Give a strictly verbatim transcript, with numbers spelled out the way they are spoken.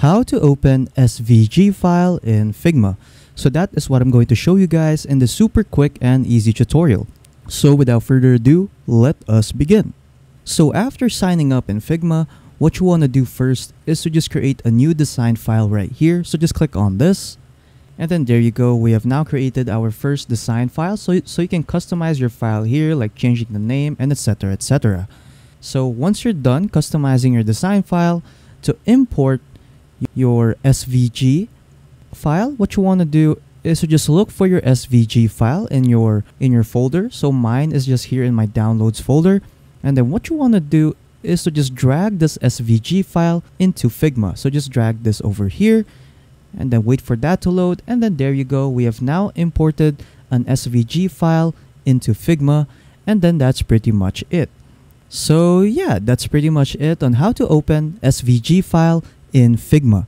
how to open S V G file in Figma. So that is what I'm going to show you guys in the super quick and easy tutorial. So without further ado, let us begin. So after signing up in Figma, what you want to do first is to just create a new design file right here. So just click on this. And then there you go, we have now created our first design file. So, so you can customize your file here, like changing the name and et cetera et cetera. So once you're done customizing your design file, to import your S V G file, what you want to do is to just look for your S V G file in your in your folder. So mine is just here in my downloads folder. And then what you want to do is to just drag this S V G file into Figma. So just drag this over here and then wait for that to load. And then there you go. We have now imported an S V G file into Figma. And then that's pretty much it. So yeah, that's pretty much it on how to open S V G file in Figma.